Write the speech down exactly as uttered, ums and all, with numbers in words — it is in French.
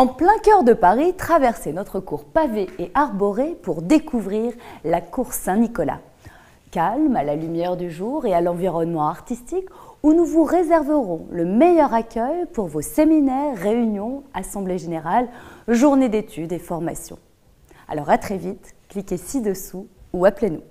en plein cœur de Paris, traverser notre cour pavée et arborée pour découvrir la cour Saint-Nicolas. Calme, à la lumière du jour et à l'environnement artistique, où nous vous réserverons le meilleur accueil pour vos séminaires, réunions, assemblées générales, journées d'études et formations. Alors à très vite, cliquez ci-dessous ou appelez-nous.